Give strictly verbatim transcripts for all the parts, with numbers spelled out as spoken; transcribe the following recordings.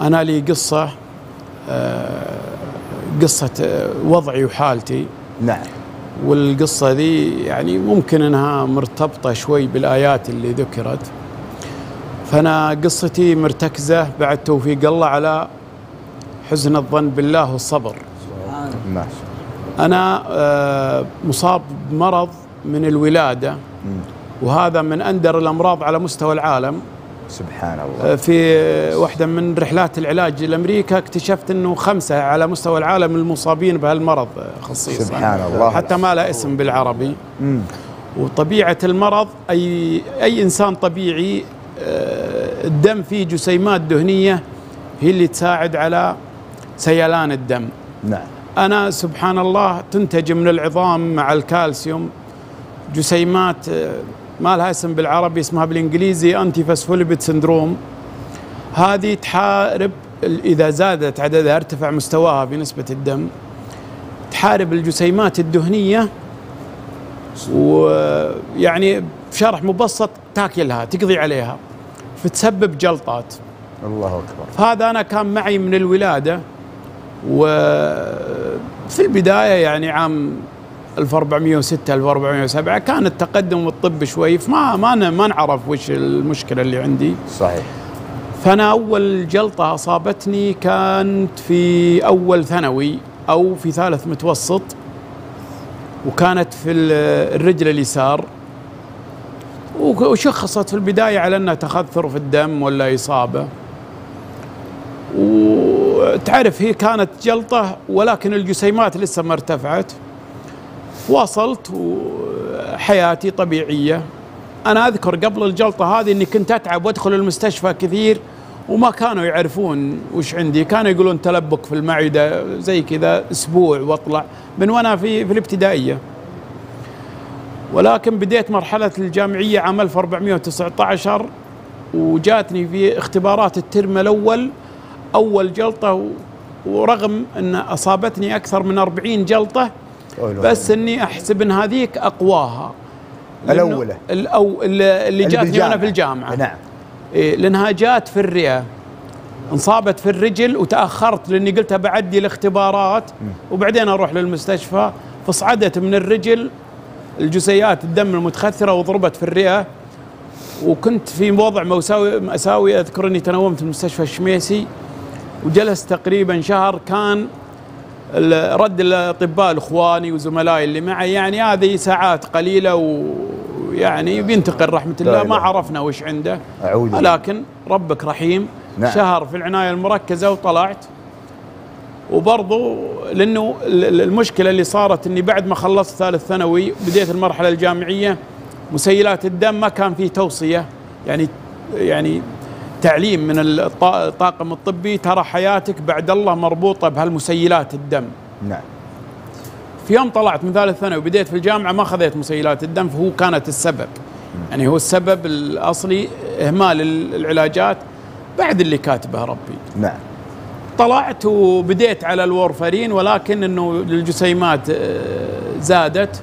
أنا لي قصة قصة وضعي وحالتي. نعم. والقصة ذي يعني ممكن أنها مرتبطة شوي بالآيات اللي ذكرت، فأنا قصتي مرتكزة بعد توفيق الله على حسن الظن بالله والصبر. نعم. أنا مصاب بمرض من الولادة، وهذا من أندر الأمراض على مستوى العالم. سبحان الله. في واحدة من رحلات العلاج لأمريكا اكتشفت أنه خمسة على مستوى العالم المصابين بهالمرض خصيصا. سبحان الله. حتى ما له اسم بالعربي. مم. وطبيعة المرض أي, أي إنسان طبيعي الدم فيه جسيمات دهنية هي اللي تساعد على سيلان الدم. نعم. أنا سبحان الله تنتج من العظام مع الكالسيوم جسيمات ما لها اسم بالعربي، اسمها بالانجليزي انتيفوسفوليبيد سندروم. هذه تحارب، اذا زادت عددها ارتفع مستواها بنسبه الدم، تحارب الجسيمات الدهنيه، ويعني بشرح مبسط تاكلها تقضي عليها فتسبب جلطات. الله اكبر. هذا انا كان معي من الولاده، وفي البدايه يعني عام ألف وأربعمئة وستة ألف وأربعمئة وسبعة كان التقدم والطب شوي، فما ما ما نعرف وش المشكله اللي عندي. صحيح. فانا اول جلطه اصابتني كانت في اول ثانوي او في ثالث متوسط، وكانت في الرجل اليسار، وشخصت في البدايه على انها تخثر في الدم ولا اصابه. وتعرف هي كانت جلطه ولكن الجسيمات لسه ما ارتفعت. واصلت وحياتي طبيعية. أنا أذكر قبل الجلطة هذه أني كنت أتعب وأدخل المستشفى كثير، وما كانوا يعرفون وش عندي، كانوا يقولون تلبك في المعدة زي كذا أسبوع وأطلع، من وأنا في, في الابتدائية. ولكن بديت مرحلة الجامعية عام ألف وأربعمئة وتسعة عشر، وجاتني في اختبارات الترم الأول أول جلطة، ورغم أن أصابتني أكثر من أربعين جلطة، بس اني احسب ان هذيك اقواها الاولى الأو... اللي جاتني وانا في الجامعه. نعم. إيه، لانها جات في الرئه، انصابت في الرجل وتاخرت لاني قلت بعدي الاختبارات وبعدين اروح للمستشفى، فصعدت من الرجل الجسيات الدم المتخثره وضربت في الرئه، وكنت في وضع مأساوي مأساوي. اذكر اني تنومت في المستشفى الشميسي وجلست تقريبا شهر. كان رد الاطباء الاخواني وزملائي اللي معي يعني هذه ساعات قليله، ويعني بينتقل رحمه الله، ما عرفنا وش عنده، ولكن ربك رحيم. نعم. شهر في العنايه المركزه وطلعت. وبرضه لانه المشكله اللي صارت اني بعد ما خلصت ثالث ثانوي بديت المرحله الجامعيه، مسيلات الدم ما كان في توصيه، يعني يعني تعليم من الطاقم الطبي ترى حياتك بعد الله مربوطة بهالمسيلات الدم. نعم. في يوم طلعت من ثالث ثانوي وبديت في الجامعة ما خذيت مسيلات الدم، فهو كانت السبب. م. يعني هو السبب الأصلي إهمال العلاجات بعد اللي كاتبه ربي. نعم. طلعت وبديت على الورفرين، ولكن إنه الجسيمات زادت،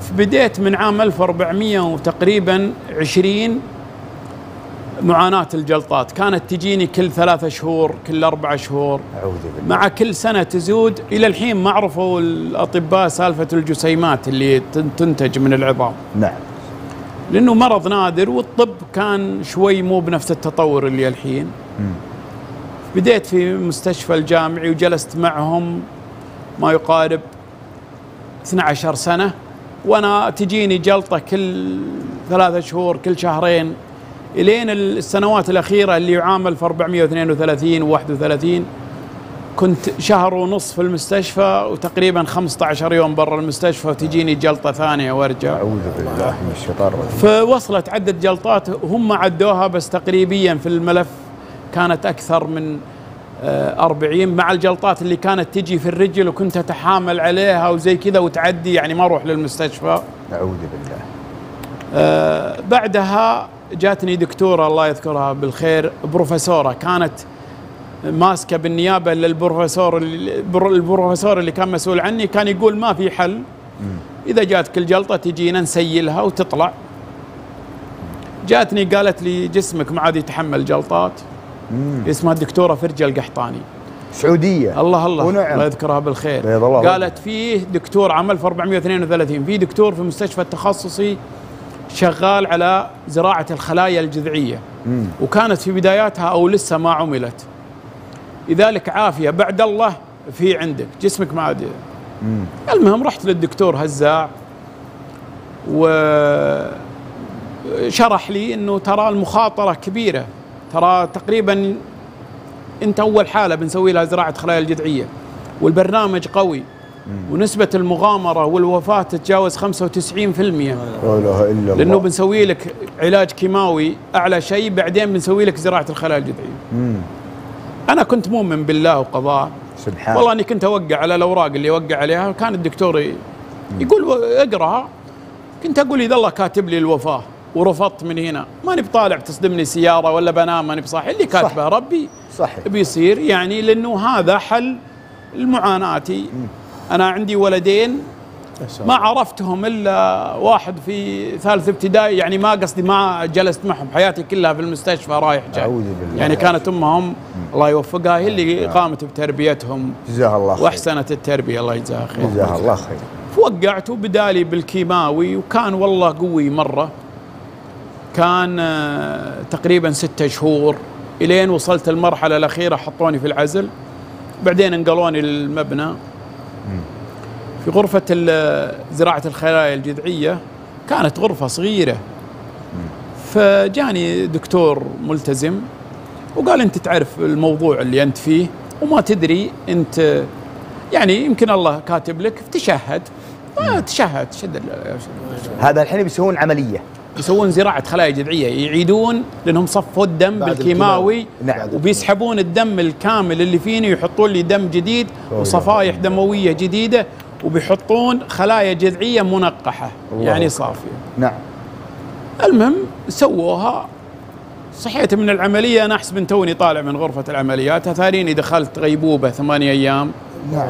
فبديت من عام ألف وأربعمئة وتقريبا عشرين معاناة الجلطات. كانت تجيني كل ثلاثة شهور، كل أربعة شهور، مع كل سنة تزود. إلى الحين ما عرفوا الأطباء سالفة الجسيمات اللي تنتج من العظام. نعم. لأنه مرض نادر، والطب كان شوي مو بنفس التطور اللي الحين. م. بديت في مستشفى الجامعي وجلست معهم ما يقارب اثنعش سنة، وأنا تجيني جلطة كل ثلاثة شهور، كل شهرين، إلين السنوات الأخيرة اللي عام ألف وأربعمئة واثنين وثلاثين وواحد وثلاثين كنت شهر ونصف في المستشفى، وتقريبا خمسة عشر يوم برا المستشفى، وتجيني جلطة ثانية وارجع. أعوذ بالله من الشيطان الرجيم. فوصلت عدة جلطات هم عدوها، بس تقريبيا في الملف كانت أكثر من أربعين، مع الجلطات اللي كانت تجي في الرجل وكنت أتحامل عليها وزي كذا وتعدي، يعني ما أروح للمستشفى. أعوذ بالله. آه بعدها جاتني دكتورة الله يذكرها بالخير، بروفيسورة كانت ماسكة بالنيابة للبروفيسور، البروفيسور اللي كان مسؤول عني كان يقول ما في حل، إذا جاتك الجلطة تجينا نسيلها وتطلع. جاتني قالت لي جسمك ما عاد يتحمل جلطات، مم. اسمها الدكتورة فرج القحطاني، سعودية، الله الله ونعم، الله يذكرها بالخير. الله قالت فيه دكتور عمل في أربعمائة واثنين وثلاثين، في دكتور في المستشفى التخصصي شغال على زراعة الخلايا الجذعية، مم. وكانت في بداياتها أو لسه ما عملت، لذلك عافية بعد الله في عندك جسمك ما عاد. المهم رحت للدكتور هزاع وشرح لي أنه ترى المخاطرة كبيرة، ترى تقريبا أنت أول حالة بنسوي لها زراعة خلايا الجذعية، والبرنامج قوي، ونسبة المغامرة والوفاة تتجاوز خمسة وتسعين بالمئة، لأنه بنسوي لك علاج كيماوي أعلى شيء، بعدين بنسوي لك زراعة الخلايا الجذعية. أنا كنت مؤمن بالله وقضاء سبحان، والله أني كنت أوقع على الأوراق اللي أوقع عليها، كان الدكتور يقول أقرأها، كنت أقول إذا الله كاتب لي الوفاة، ورفضت من هنا، ماني بطالع تصدمني سيارة ولا بنام، ماني بصاحي، اللي كاتبه ربي صحيح بيصير، يعني لأنه هذا حل معاناتي. أنا عندي ولدين ما عرفتهم إلا واحد في ثالث ابتدائي، يعني ما قصدي ما جلست معهم، حياتي كلها في المستشفى رايح جاي، يعني كانت أمهم الله يوفقها هي اللي قامت بتربيتهم، جزاها الله خير، وأحسنت التربية، الله يجزاها خير، جزاها الله خير. فوقعت وبدالي بالكيماوي، وكان والله قوي مرة، كان تقريبا ستة شهور إلين وصلت المرحلة الأخيرة، حطوني في العزل، بعدين انقلوني للمبنى في غرفة زراعة الخلايا الجذعية، كانت غرفة صغيرة، فجاني دكتور ملتزم وقال أنت تعرف الموضوع اللي أنت فيه وما تدري أنت، يعني يمكن الله كاتب لك، تشهد تشهد شد. هذا الحين بيسوون عملية، يسوون زراعة خلايا جذعية، يعيدون لأنهم صفوا الدم بالكيماوي، نعم، وبيسحبون الدم الكامل اللي فيني ويحطون لي دم جديد وصفائح دموية جديدة، وبيحطون خلايا جذعية منقحة، يعني صافية، نعم. المهم سووها، صحيت من العملية، أنا أحسب أن توني طالع من غرفة العمليات، أثاريني دخلت غيبوبة ثمانية أيام، نعم،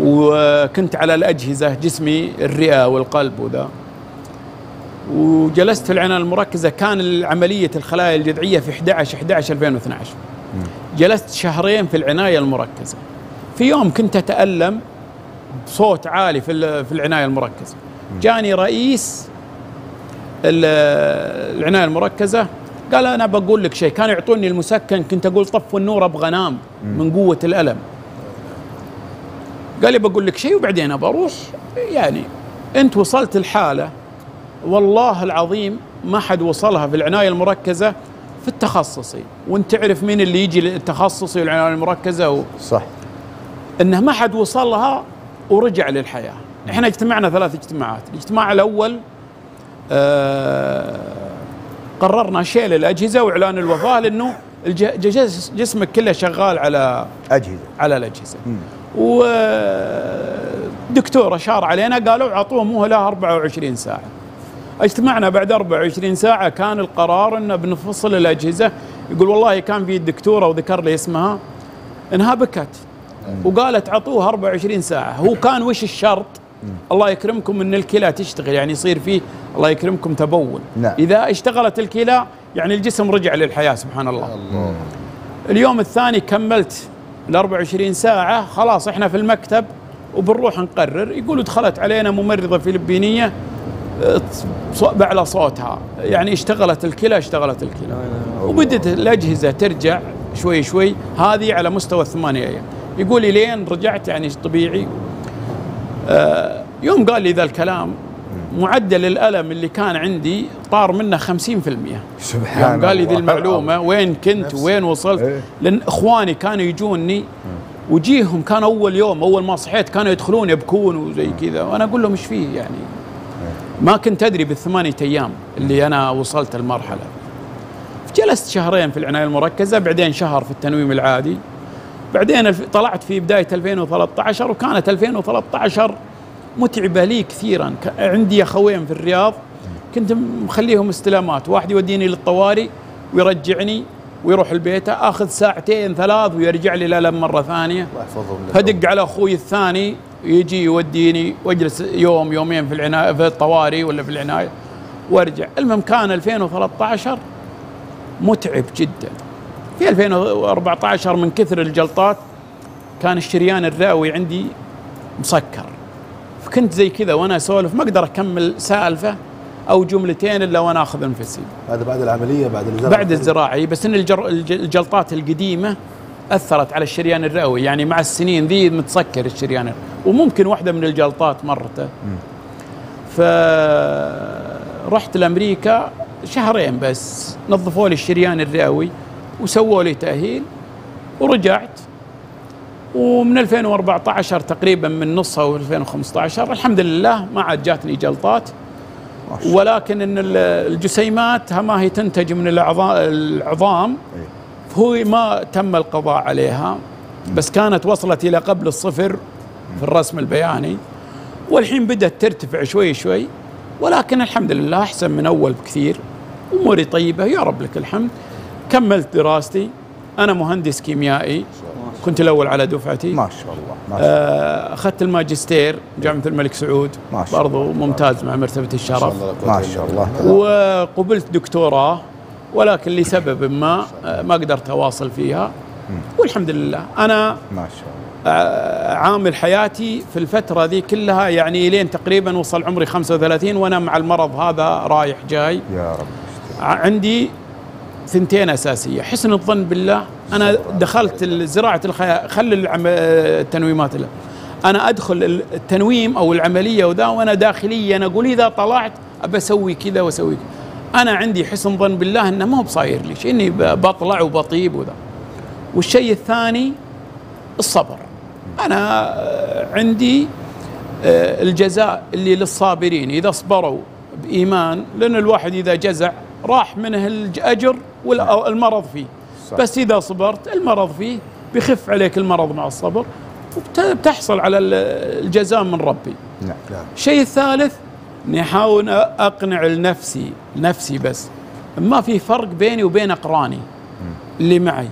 وكنت على الأجهزة، جسمي الرئة والقلب وذا، وجلست في العناية المركزة، كان عملية الخلايا الجذعية في أحد عشر أحد عشر ألفين واثني عشر، جلست شهرين في العناية المركزة، في يوم كنت أتألم بصوت عالي في في العناية المركزة، جاني رئيس العناية المركزة قال أنا بقول لك شيء، كان يعطوني المسكن، كنت أقول طفوا النور أبغى أنام من قوة الألم، قال لي بقول لك شيء وبعدين أبغى أروح، يعني أنت وصلت الحالة والله العظيم ما حد وصلها في العناية المركزة في التخصصي، وانت تعرف مين اللي يجي للتخصصي والعناية المركزة و... صح، انه ما حد وصلها ورجع للحياة. احنا اجتمعنا ثلاث اجتماعات، الاجتماع الاول آه قررنا شيل الاجهزة واعلان الوفاة، لانه جسمك كله شغال على اجهزة، على الاجهزة، مم. ودكتور اشار علينا قالوا اعطوه مهلة أربعة وعشرين ساعة، اجتمعنا بعد أربعة وعشرين ساعة، كان القرار انه بنفصل الاجهزه، يقول والله كان في الدكتوره وذكر لي اسمها انها بكت وقالت اعطوها أربعة وعشرين ساعة، هو كان وش الشرط؟ الله يكرمكم ان الكلى تشتغل، يعني يصير فيه الله يكرمكم تبول، اذا اشتغلت الكلى يعني الجسم رجع للحياه، سبحان الله. اليوم الثاني كملت ال أربعة وعشرين ساعة، خلاص احنا في المكتب وبنروح نقرر، يقولوا دخلت علينا ممرضه فلبينيه على صوتها، يعني اشتغلت الكلى، اشتغلت الكلى وبدت الأجهزة ترجع شوي شوي، هذه على مستوى الثمانية أيام، يقول لي لين رجعت يعني طبيعي. آه يوم قال لي ذا الكلام، معدل الألم اللي كان عندي طار منه خمسين بالمئة، سبحان الله، قال لي ذي المعلومة، وين كنت وين وصلت، لأن إخواني كانوا يجوني وجيهم كان أول يوم أول ما صحيت كانوا يدخلون يبكون وزي كذا، وأنا أقول لهم إيش فيه، يعني ما كنت أدري بالثمانية أيام اللي أنا وصلت المرحلة. جلست شهرين في العناية المركزة، بعدين شهر في التنويم العادي، بعدين طلعت في بداية ألفين وثلاثة عشر، وكانت ألفين وثلاثة عشر متعبة لي كثيرا، عندي أخوين في الرياض كنت مخليهم استلامات، واحد يوديني للطوارئ ويرجعني ويروح البيت، آخذ ساعتين ثلاث ويرجع لي الألم مرة ثانية، فدق على أخوي الثاني يجي يوديني واجلس يوم يومين في العنايه في الطوارئ ولا في العنايه وارجع. المهم كان ألفين وثلاثة عشر متعب جدا، في ألفين وأربعة عشر من كثر الجلطات كان الشريان الرئوي عندي مسكر، فكنت زي كذا وانا اسولف ما اقدر اكمل سالفه او جملتين الا وانا اخذ انفسي. هذا بعد العمليه بعد الزراعه؟ بعد الزراعه، بس ان الجر... الجلطات القديمه اثرت على الشريان الرئوي، يعني مع السنين ذي متسكر الشريان، وممكن واحده من الجلطات مرته. فرحت لامريكا شهرين بس، نظفوا لي الشريان الرئوي وسووا لي تاهيل ورجعت، ومن ألفين وأربعة عشر تقريبا من نصها و2015 الحمد لله ما عاد جاتني جلطات. ولكن ان الجسيمات ما هي تنتج من العظام، هو ما تم القضاء عليها، بس كانت وصلت الى قبل الصفر في الرسم البياني، والحين بدات ترتفع شوي شوي، ولكن الحمد لله احسن من اول بكثير، اموري طيبه يا رب لك الحمد. كملت دراستي، انا مهندس كيميائي، كنت الأول على دفعتي ما شاء الله. أخذت الماجستير جامعة الملك سعود برضو ممتاز مع مرتبة الشرف ما شاء الله، وقبلت دكتوراه ولكن لسبب ما ما قدرت أواصل فيها، والحمد لله أنا ما شاء الله عامل حياتي في الفترة ذي كلها، يعني لين تقريبا وصل عمري خمسة وثلاثين وأنا مع المرض هذا رايح جاي يا رب. عندي ثنتين أساسية، حسن الظن بالله. أنا دخلت زراعة الخيال، خلي العم... التنويمات لها. أنا أدخل التنويم أو العملية وذا وأنا داخليا أنا أقول إذا طلعت أبى أسوي كذا وأسوي كذا. أنا عندي حسن ظن بالله أنه ما هو بصاير لي شيء، إني بطلع وبطيب وذا. والشيء الثاني الصبر، أنا عندي الجزاء اللي للصابرين، إذا صبروا بإيمان، لأن الواحد إذا جزع راح منه الأجر والمرض فيه صح. بس إذا صبرت المرض فيه بيخف عليك المرض مع الصبر، وبتحصل على الجزاء من ربي. نعم. الشيء الثالث نحاول أقنع لنفسي نفسي بس ما في فرق بيني وبين أقراني اللي معي،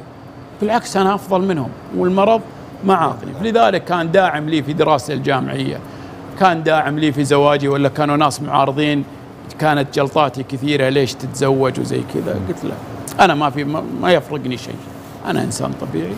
بالعكس أنا أفضل منهم والمرض ما عاقني. لذلك كان داعم لي في دراستي الجامعية، كان داعم لي في زواجي، ولا كانوا ناس معارضين كانت جلطاتي كثيرة ليش تتزوج وزي كذا، قلت له أنا ما في ما يفرقني شيء، أنا إنسان طبيعي،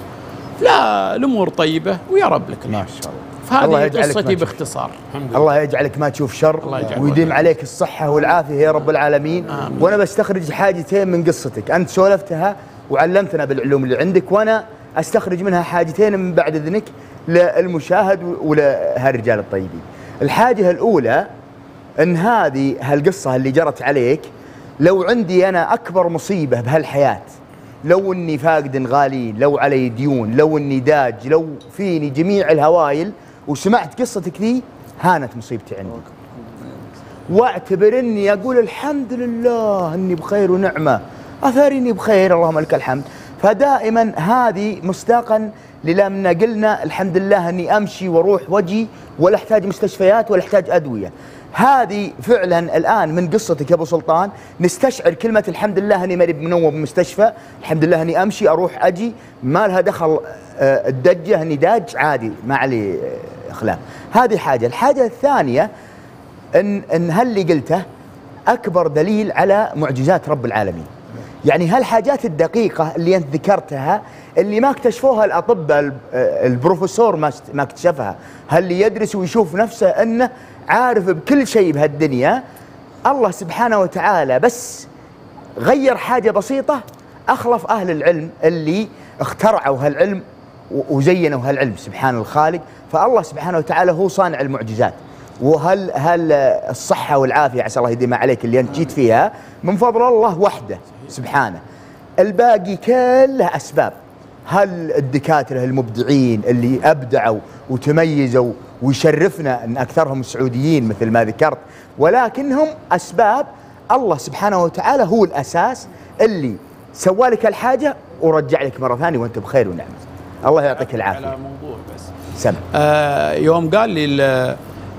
لا الأمور طيبة ويا رب لك ما شاء الله. فهذه قصتي باختصار. الله يجعلك ما تشوف شر ويديم عليك الصحة والعافية يا رب العالمين. آمين. وأنا بستخرج حاجتين من قصتك، أنت سولفتها وعلمتنا بالعلوم اللي عندك، وأنا أستخرج منها حاجتين من بعد إذنك للمشاهد ولهالرجال الطيبين. الحاجة الأولى إن هذه هالقصة اللي جرت عليك، لو عندي أنا أكبر مصيبة بهالحياة، لو أني فاقد غالين، لو علي ديون، لو أني داج، لو فيني جميع الهوايل، وسمعت قصتك ذي هانت مصيبتي عندي، واعتبر أني أقول الحمد لله أني بخير ونعمة، أثرني بخير اللهم لك الحمد. فدائما هذه مصداقا لما قلنا الحمد لله أني أمشي وأروح وجي ولا أحتاج مستشفيات ولا أحتاج أدوية. هذه فعلا الآن من قصتك يا أبو سلطان نستشعر كلمة الحمد لله أني ماني بمنوم بمستشفى، الحمد لله أني أمشي أروح أجي، ما لها دخل الدجة أني داج عادي ما علي أخلاق. هذه حاجة. الحاجة الثانية أن, إن هاللي قلته أكبر دليل على معجزات رب العالمين، يعني هالحاجات الدقيقة اللي أنت ذكرتها اللي ما اكتشفوها الأطباء، البروفيسور ما اكتشفها، هاللي يدرس ويشوف نفسه أنه عارف بكل شيء بهالدنيا، الله سبحانه وتعالى بس غير حاجة بسيطة أخلف أهل العلم اللي اخترعوا هالعلم وزينوا هالعلم، سبحان الخالق. فالله سبحانه وتعالى هو صانع المعجزات. وهل هل الصحة والعافية عسى الله يديمها عليك اللي أنت جيت فيها من فضل الله وحده سبحانه، الباقي كلها أسباب. هل الدكاترة المبدعين اللي أبدعوا وتميزوا ويشرفنا أن أكثرهم سعوديين مثل ما ذكرت، ولكنهم أسباب، الله سبحانه وتعالى هو الأساس اللي سوى لك الحاجة ورجع لك مرة ثانية وأنت بخير ونعمة. الله يعطيك العافية. على موضوع بس سمع. آه يوم قال لي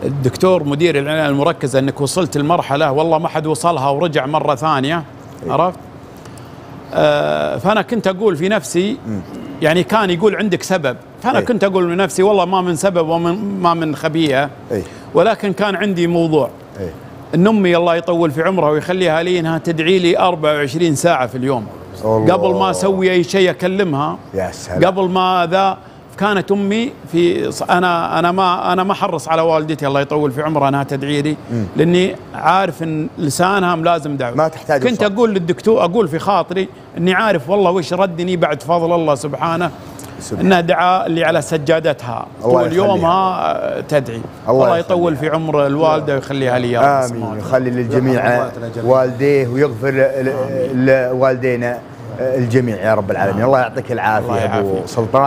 الدكتور مدير العناية المركزة أنك وصلت المرحلة والله ما حد وصلها ورجع مرة ثانية، عرفت؟ آه فأنا كنت أقول في نفسي، يعني كان يقول عندك سبب، فأنا أي. كنت أقول لنفسي والله ما من سبب ومن ما من خبيئة، ولكن كان عندي موضوع أي. أن أمي الله يطول في عمرها ويخليها لي أنها تدعي لي أربعة وعشرين ساعة في اليوم قبل ما اسوي اي شيء اكلمها، يا سلام. قبل ما ذا كانت امي في انا انا ما انا ما حرص على والدتي الله يطول في عمرها انها تدعي لي، لاني عارف ان لسانها لازم دعوه، ما تحتاج. كنت الصوت. اقول للدكتور، اقول في خاطري اني عارف والله وش ردني بعد فضل الله سبحانه، سبحانه. انها دعاء اللي على سجادتها طول يومها تدعي. الله, الله يطول في عمر الوالده ويخليها لي يا رب. امين، يخلي للجميع والديه ويغفر لوالدينا الجميع يا رب العالمين. الله يعطيك العافيه ابو سلطان.